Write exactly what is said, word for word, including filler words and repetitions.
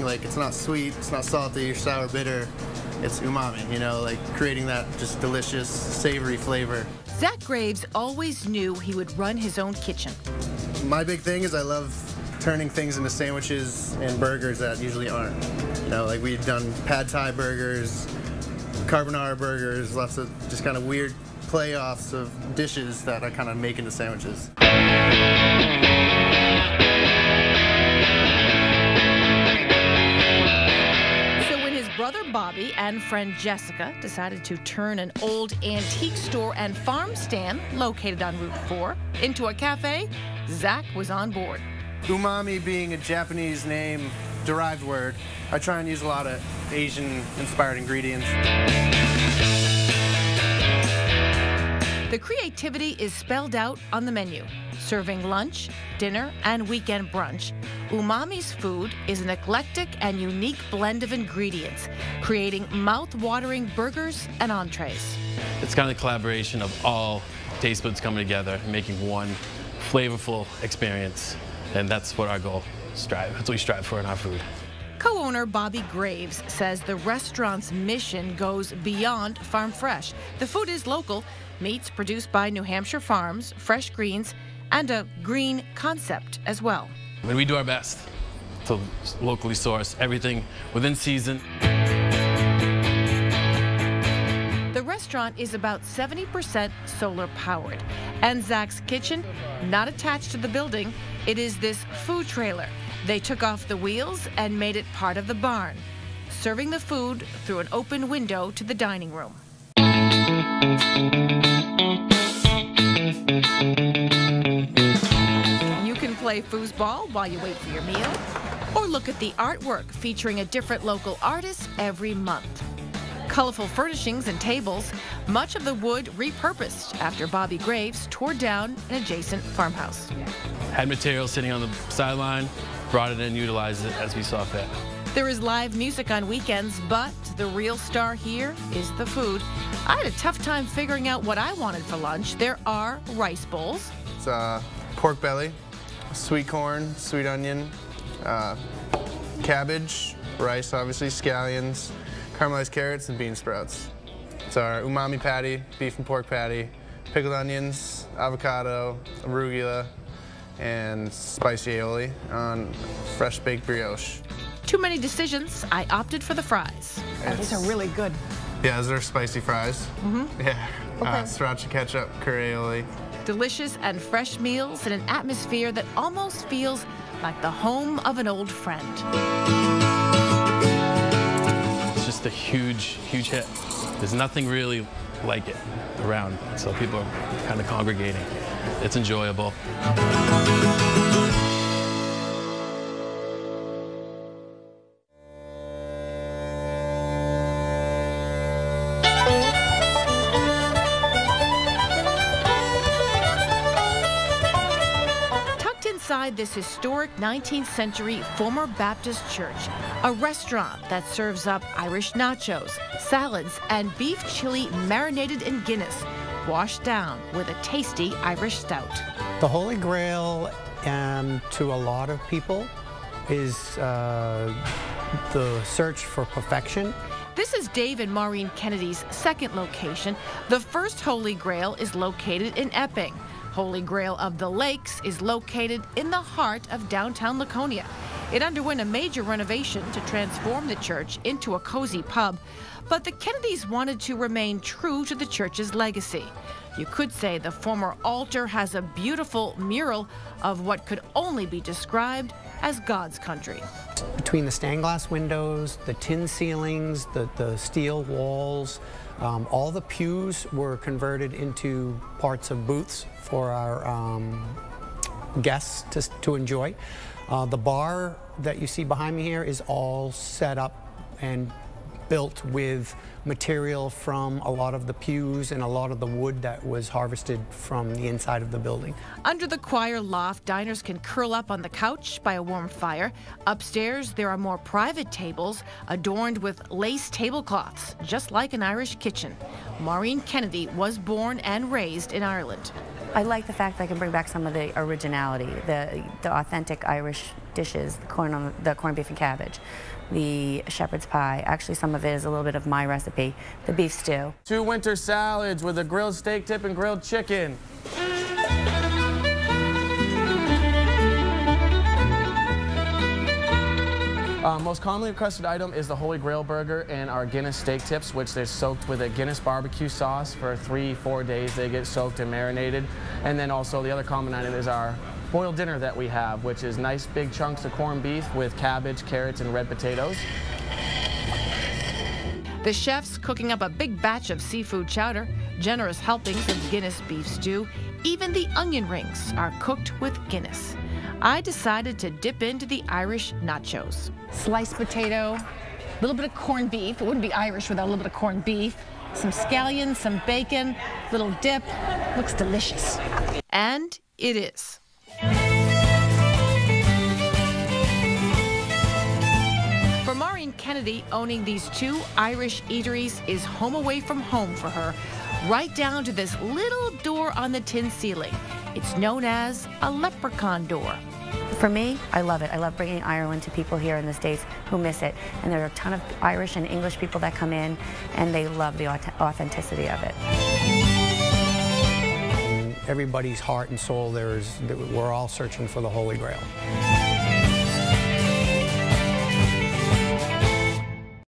everything. Like, it's not sweet, it's not salty or sour bitter. It's umami, you know, like creating that just delicious, savory flavor. Zach Graves always knew he would run his own kitchen. My big thing is I love turning things into sandwiches and burgers that usually aren't. You know, like we've done pad thai burgers, carbonara burgers, lots of just kind of weird playoffs of dishes that I kind of make into sandwiches. Brother Bobby and friend Jessica decided to turn an old antique store and farm stand located on Route four into a cafe. Zach was on board. Umami being a Japanese name, derived word, I try and use a lot of Asian-inspired ingredients. The creativity is spelled out on the menu, serving lunch, dinner, and weekend brunch. Umami's food is an eclectic and unique blend of ingredients, creating mouth-watering burgers and entrees. It's kind of a collaboration of all taste buds coming together and making one flavorful experience, and that's what our goal strive. That's what we strive for in our food. Co-owner Bobby Graves says the restaurant's mission goes beyond farm fresh. The food is local, meats produced by New Hampshire farms, fresh greens, and a green concept as well. I mean, we do our best to locally source everything within season. The restaurant is about seventy percent solar powered, and Zach's kitchen, not attached to the building, it is this food trailer. They took off the wheels and made it part of the barn, serving the food through an open window to the dining room. You can play foosball while you wait for your meal, or look at the artwork featuring a different local artist every month. Colorful furnishings and tables, much of the wood repurposed after Bobby Graves tore down an adjacent farmhouse. Had material sitting on the sideline, brought it in, utilized it as we saw fit. There is live music on weekends, but the real star here is the food. I had a tough time figuring out what I wanted for lunch. There are rice bowls. It's uh, pork belly, sweet corn, sweet onion, uh, cabbage, rice obviously, scallions, caramelized carrots, and bean sprouts. It's our umami patty, beef and pork patty, pickled onions, avocado, arugula, and spicy aioli on fresh baked brioche. Too many decisions. I opted for the fries. Oh, these are really good. Yeah, those are spicy fries. Mm-hmm. Yeah. Okay. Uh, sriracha ketchup, curry aioli. Delicious and fresh meals in an atmosphere that almost feels like the home of an old friend. A huge, huge hit. There's nothing really like it around, so people are kind of congregating. It's enjoyable. Inside this historic nineteenth century former Baptist church, a restaurant that serves up Irish nachos, salads, and beef chili marinated in Guinness, washed down with a tasty Irish stout. The Holy Grail, um, to a lot of people, is uh, the search for perfection. This is Dave and Maureen Kennedy's second location. The first Holy Grail is located in Epping. Holy Grail of the Lakes is located in the heart of downtown Laconia. It underwent a major renovation to transform the church into a cozy pub, but the Kennedys wanted to remain true to the church's legacy. You could say the former altar has a beautiful mural of what could only be described as God's country. Between the stained glass windows, the tin ceilings, the, the steel walls, um, all the pews were converted into parts of booths for our um, guests to, to enjoy. Uh, the bar that you see behind me here is all set up and built with material from a lot of the pews and a lot of the wood that was harvested from the inside of the building. Under the choir loft, diners can curl up on the couch by a warm fire. Upstairs, there are more private tables adorned with lace tablecloths, just like an Irish kitchen. Maureen Kennedy was born and raised in Ireland. I like the fact that I can bring back some of the originality, the the authentic Irish dishes, the corn on the, the corned beef and cabbage, the shepherd's pie. Actually, some of it is a little bit of my recipe, the beef stew. Two winter salads with a grilled steak tip and grilled chicken. Uh, most commonly requested item is the Holy Grail burger and our Guinness steak tips, which they're soaked with a Guinness barbecue sauce for three, four days. They get soaked and marinated. And then also the other common item is our boiled dinner that we have, which is nice big chunks of corned beef with cabbage, carrots, and red potatoes. The chef's cooking up a big batch of seafood chowder, generous helpings of Guinness beef stew. Even the onion rings are cooked with Guinness. I decided to dip into the Irish nachos. Sliced potato, a little bit of corned beef. It wouldn't be Irish without a little bit of corned beef. Some scallions, some bacon, little dip. Looks delicious. And it is. For Maureen Kennedy, owning these two Irish eateries is home away from home for her, right down to this little door on the tin ceiling. It's known as a leprechaun door. For me, I love it. I love bringing Ireland to people here in the States who miss it. And there are a ton of Irish and English people that come in, and they love the authenticity of it. Everybody's heart and soul, there's, we're all searching for the Holy Grail.